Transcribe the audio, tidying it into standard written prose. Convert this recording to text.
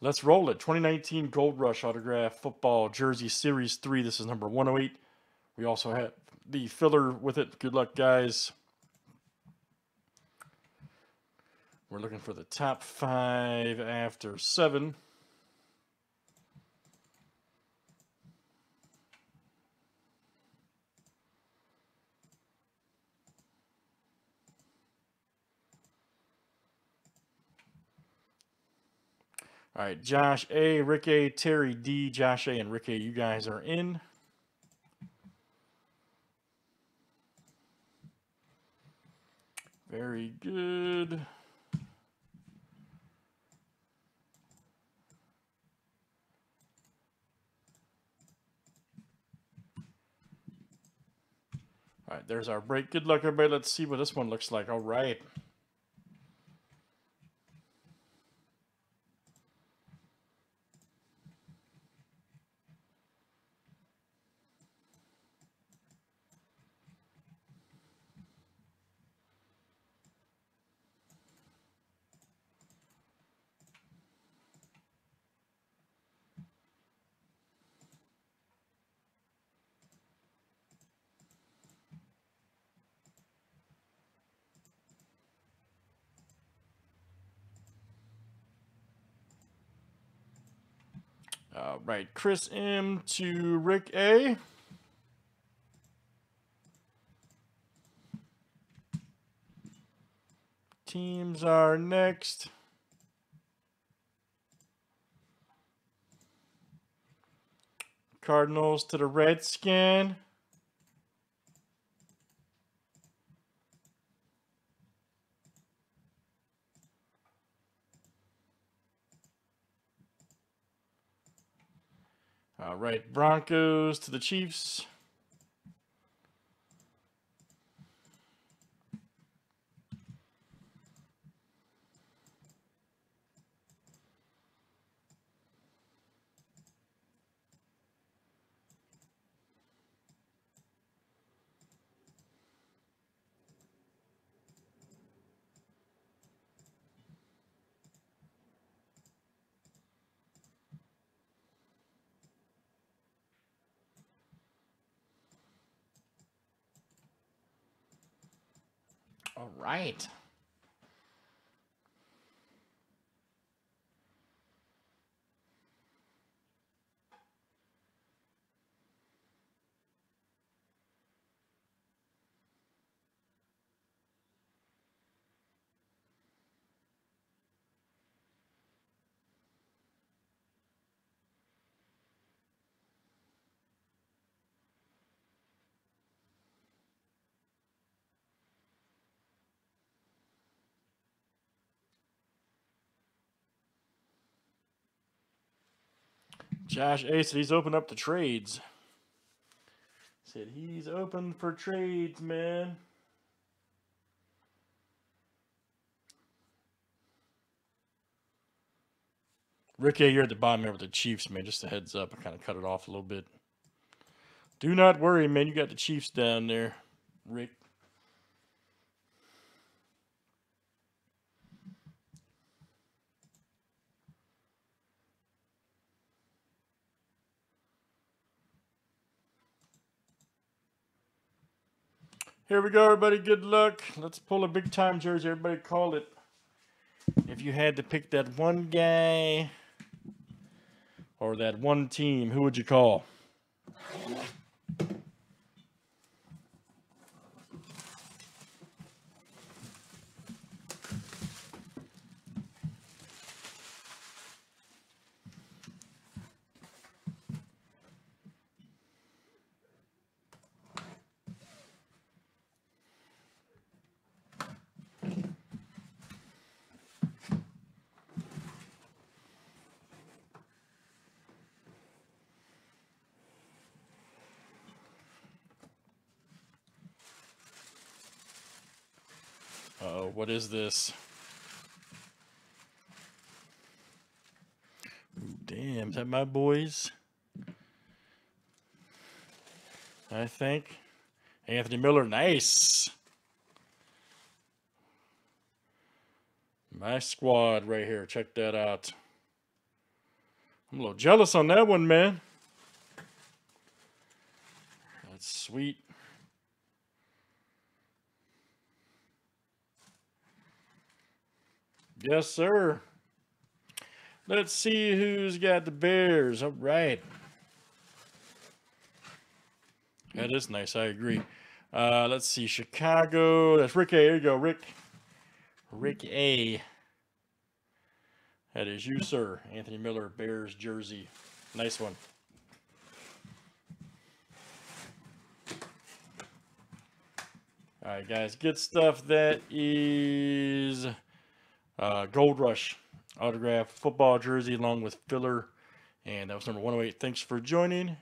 Let's roll it. 2019 Gold Rush Autograph Football Jersey Series 3. This is number 108. We also have the filler with it. Good luck, guys. We're looking for the top 5 after 7. All right, Josh A, Rick A, Terry D, Josh A, and Rick A, you guys are in. Very good. All right, there's our break. Good luck, everybody. Let's see what this one looks like. All right. Right, Chris M to Rick A. Teams are next. Cardinals to the Redskin. All right, Broncos to the Chiefs. All right. Josh A said he's open up to trades. Said he's open for trades, man. Rick A, you're at the bottom here with the Chiefs, man. Just a heads up. I kind of cut it off a little bit. Do not worry, man. You got the Chiefs down there, Rick. Here we go, everybody. Good luck. Let's pull a big-time jersey. Everybody call it. If you had to pick that one guy or that one team, who would you call? Uh-oh, what is this? Ooh, damn, is that my boys? I think. Anthony Miller, nice. My squad right here, check that out. I'm a little jealous on that one, man. That's sweet. Yes, sir. Let's see who's got the Bears. All right. That is nice. I agree. Let's see. Chicago. That's Rick A. There you go, Rick. Rick A. That is you, sir. Anthony Miller, Bears jersey. Nice one. All right, guys. Good stuff. That is Gold Rush Autograph Football Jersey along with filler. And that was number 108. Thanks for joining.